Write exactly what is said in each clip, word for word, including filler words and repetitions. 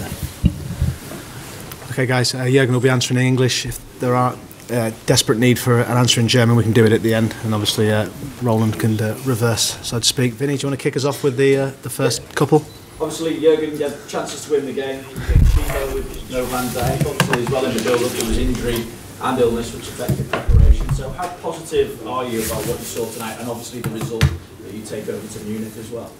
better. Okay, guys, uh, Jurgen will be answering in English. If there are uh, desperate need for an answer in German, we can do it at the end. And obviously, uh, Roland can uh, reverse, so to speak. Vinny, do you want to kick us off with the uh, the first yeah. couple? Obviously, Jurgen had chances to win the game. Nico with no Van Dijk. Obviously, as well in the build-up, there was injury and illness which affected preparation. So, how positive are you about what you saw tonight, and obviously the result that you take over to Munich as well?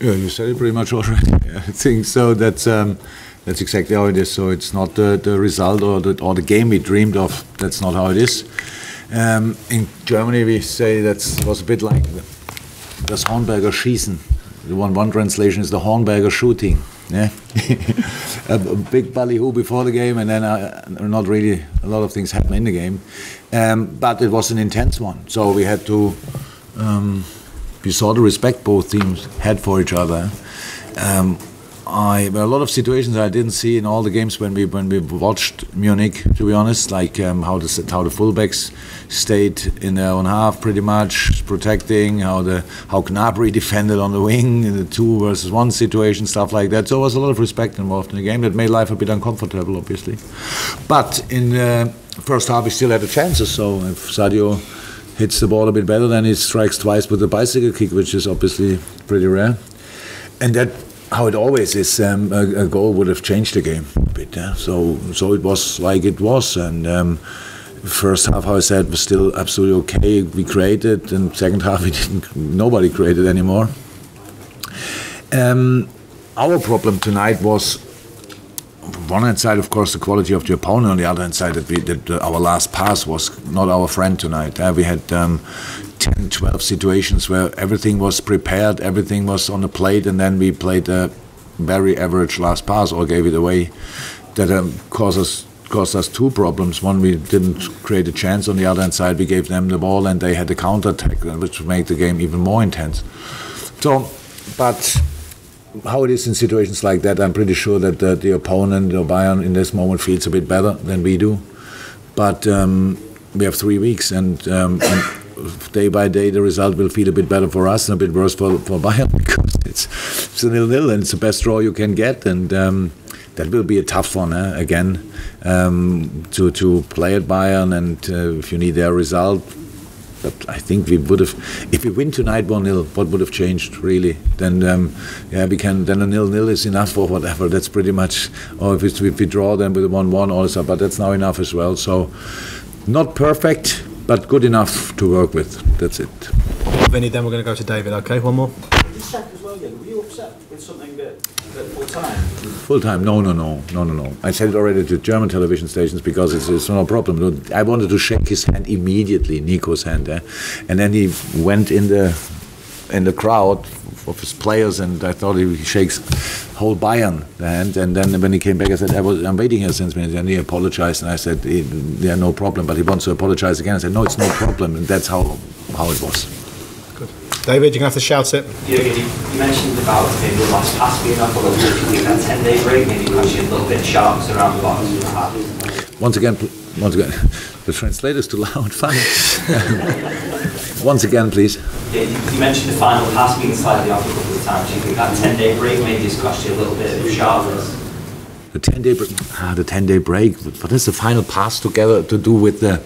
Yeah, you said it pretty much already. I think so. That's um, that's exactly how it is. So it's not the, the result or the or the game we dreamed of. That's not how it is. Um, in Germany, we say that was a bit like das Hornberger Schießen. The one one translation is the Hornberger shooting. Yeah, a big ballyhoo before the game, and then uh, not really a lot of things happen in the game. Um, but it was an intense one, so we had to. Um, we saw the respect both teams had for each other. Um, I well, a lot of situations I didn't see in all the games when we when we watched Munich. To be honest, like um, how the how the fullbacks stayed in their own half, pretty much protecting. How the how Gnabry defended on the wing in the two versus one situation, stuff like that. So there was a lot of respect involved in the game that made life a bit uncomfortable, obviously. But in the first half, we still had the chances. So if Sadio hits the ball a bit better, then he strikes twice with a bicycle kick, which is obviously pretty rare, and that. How it always is, um, a, a goal would have changed the game a bit. Yeah? So, so it was like it was. And um, first half, how I said, was still absolutely okay. We created, and second half, we didn't. Nobody created anymore. Um, our problem tonight was, on one hand side, of course, the quality of the opponent. On the other hand side, that we that our last pass was not our friend tonight. Uh, we had. Um, ten, twelve situations where everything was prepared, everything was on the plate, and then we played a very average last pass or gave it away. That um, caused us caused us two problems. One, we didn't create a chance. On the other hand side, we gave them the ball and they had a counter-attack, which made the game even more intense. So, but how it is in situations like that, I'm pretty sure that the, the opponent, or Bayern, in this moment feels a bit better than we do. But um, we have three weeks and, um, and day by day, the result will feel a bit better for us and a bit worse for, for Bayern, because it's, it's a nil-nil and it's the best draw you can get, and um, that will be a tough one, eh? Again, um, to, to play at Bayern, and uh, if you need their result. But I think we would have, if we win tonight one nil, what would have changed really? Then um, yeah, we can. Then a nil nil is enough for whatever. That's pretty much. Or if, it's, if we draw them with a one one also, but that's now enough as well. So not perfect, but good enough to work with. That's it. Vinny, then we're going to go to David. Okay, one more. As well, yeah. Were you upset with something that, that full time? Full time? No, no, no, no, no, no. I said it already to German television stations because it's, it's no problem. I wanted to shake his hand immediately, Nico's hand, eh? And then he went in the in the crowd of his players, and I thought he shakes whole Bayern the hand. And then when he came back, I said, I was, I'm waiting here since minutes. And he apologized, and I said, yeah, no problem. But he wants to apologize again. I said, no, it's no problem. And that's how how it was. Good. David, you're going to have to shout it. Jurgen, you mentioned about maybe the last pass being off a little bit. That ten-day break, maybe pushing a little bit sharps around the box. Once again, once again, the translator's too loud. Fine. Once again, please. Yeah, you mentioned the final pass being slightly off a couple of times. Do you think that ten-day break maybe has cost you a little bit of sharpness? The ten-day break, ah, the ten-day break. What is the final pass together to do with the?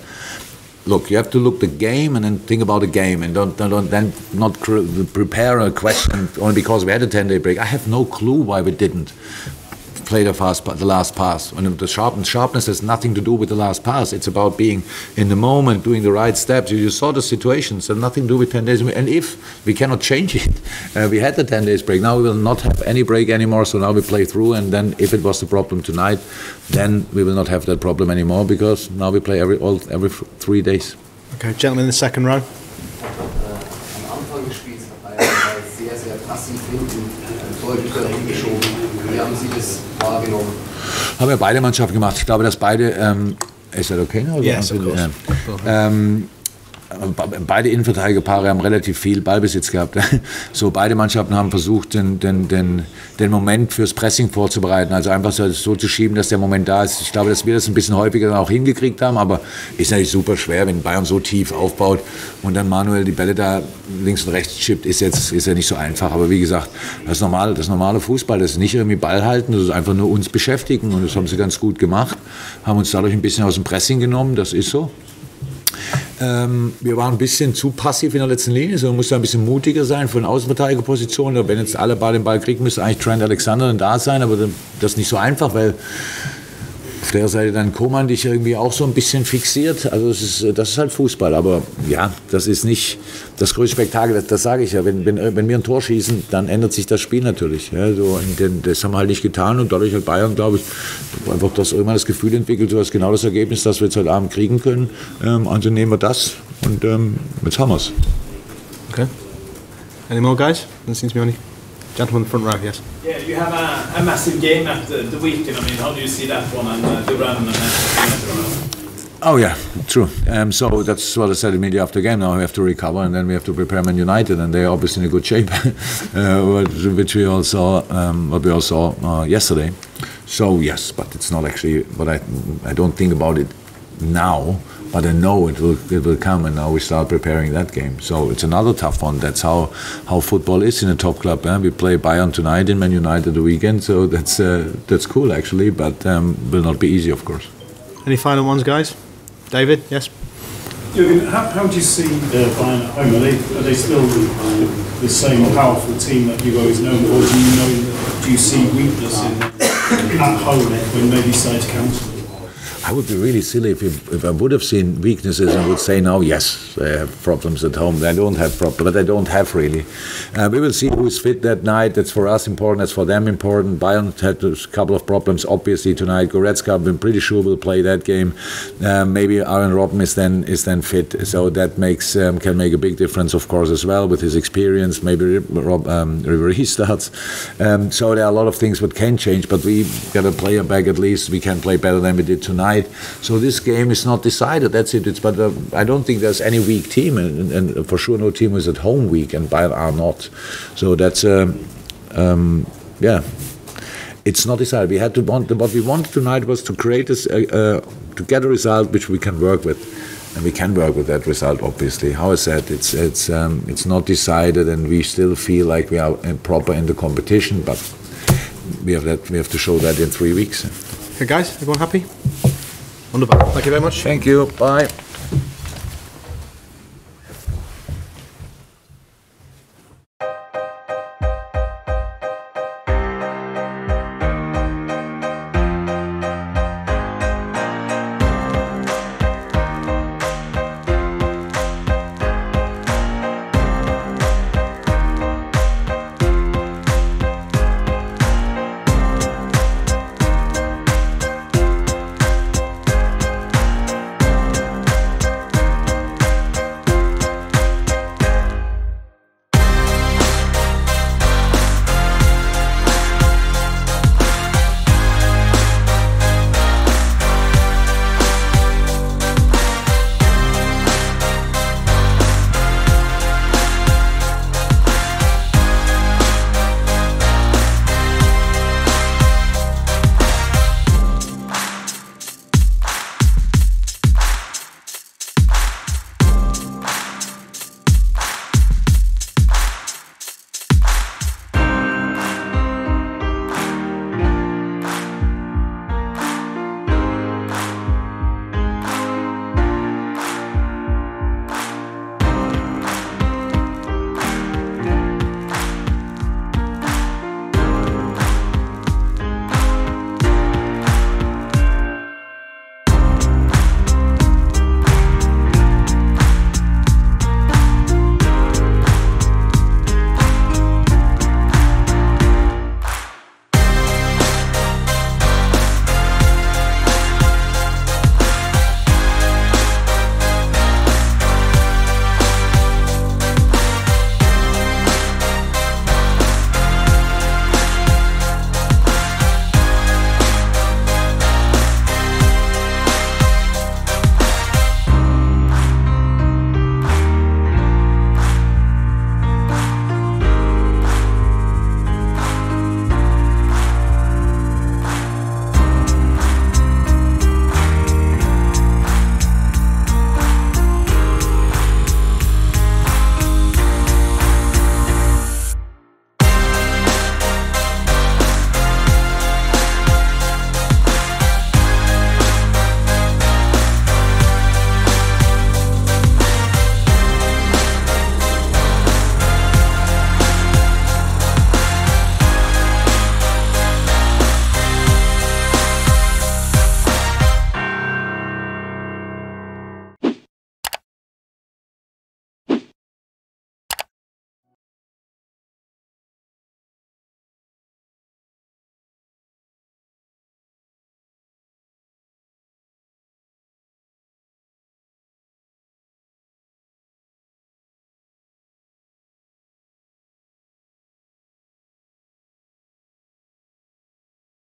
Look, you have to look the game and then think about the game, and don't, don't, don't then not prepare a question only because we had a ten-day break. I have no clue why we didn't play the fast, the last pass. And the sharpness, sharpness has nothing to do with the last pass. It's about being in the moment, doing the right steps. You saw the situations, and nothing to do with ten days. And if we cannot change it, uh, we had the ten days break. Now we will not have any break anymore. So now we play through, and then if it was the problem tonight, then we will not have that problem anymore, because now we play every all every three days. Okay, gentlemen, in the second row. Haben ja beide Mannschaften gemacht. Ich glaube, dass beide. Um, is that okay now? Yes, of course. Um, Beide Innenverteidigerpaare haben relativ viel Ballbesitz gehabt. So, beide Mannschaften haben versucht, den, den, den, den Moment fürs Pressing vorzubereiten. Also einfach so, so zu schieben, dass der Moment da ist. Ich glaube, dass wir das ein bisschen häufiger dann auch hingekriegt haben, aber ist natürlich super schwer, wenn Bayern so tief aufbaut und dann Manuel die Bälle da links und rechts chippt, ist jetzt ist ja nicht so einfach. Aber wie gesagt, das normale, das normale Fußball, das ist nicht irgendwie Ball halten, das ist einfach nur uns beschäftigen, und das haben sie ganz gut gemacht. Haben uns dadurch ein bisschen aus dem Pressing genommen, das ist so. Ähm, wir waren ein bisschen zu passiv in der letzten Linie, so man muss da ein bisschen mutiger sein von Außenverteidigerpositionen. Wenn jetzt alle Ball den Ball kriegen, müsste eigentlich Trent Alexander dann da sein, aber das ist nicht so einfach, weil auf der Seite dann Koman dich irgendwie auch so ein bisschen fixiert. Also das ist, das ist halt Fußball, aber ja, das ist nicht das größte Spektakel, das, das sage ich ja. Wenn, wenn, wenn wir ein Tor schießen, dann ändert sich das Spiel natürlich. Ja, so, und das haben wir halt nicht getan, und dadurch hat Bayern, glaube ich, einfach das, irgendwann das Gefühl entwickelt, so, das ist genau das Ergebnis, das wir jetzt heute Abend kriegen können. Ähm, also nehmen wir das, und ähm, jetzt haben wir es. Okay. Any more guys? That seems to be only gentleman in the front row, yes. Yeah, you have a, a massive game after the weekend. I mean, how do you see that one and uh, the run and that? Oh yeah, true. Um, so that's what I said immediately after the game. Now we have to recover, and then we have to prepare Man United, and they're obviously in a good shape, uh, which we all saw, um, what we all saw uh, yesterday. So yes, but it's not actually. But I, I don't think about it now. But I know it will, it will come, and now we start preparing that game. So it's another tough one. That's how, how football is in a top club. Eh? We play Bayern tonight and Man United the weekend, so that's uh, that's cool actually, but um, will not be easy, of course. Any final ones, guys? David, yes? Jurgen, how, how do you see uh, Bayern at home? Are they, are they still the, the same powerful team that you've always known, or do you, know, do you see weakness in at home when maybe sides count? I would be really silly if, you, if I would have seen weaknesses and would say now, yes, they have problems at home. They don't have problems, but they don't have really. Uh, we will see who's fit that night. That's for us important, that's for them important. Bayern had a couple of problems, obviously, tonight. Goretzka, I'm pretty sure, will play that game. Uh, maybe Aaron Robben is then, is then fit, so that makes um, can make a big difference, of course, as well, with his experience. Maybe Rob, um, Ribery starts. Um, so there are a lot of things that can change, but we got a player back at least. We can play better than we did tonight. So this game is not decided. That's it. It's, but uh, I don't think there's any weak team, and, and for sure no team is at home weak, and Bayern are not. So that's um, um, yeah, it's not decided. We had to want what we wanted tonight was to create this, uh, uh, to get a result which we can work with, and we can work with that result. Obviously, how I said, it's it's um, it's not decided, and we still feel like we are proper in the competition, but we have that we have to show that in three weeks. Okay, guys, everyone happy? Wonderful. Thank you very much. Thank you. Bye.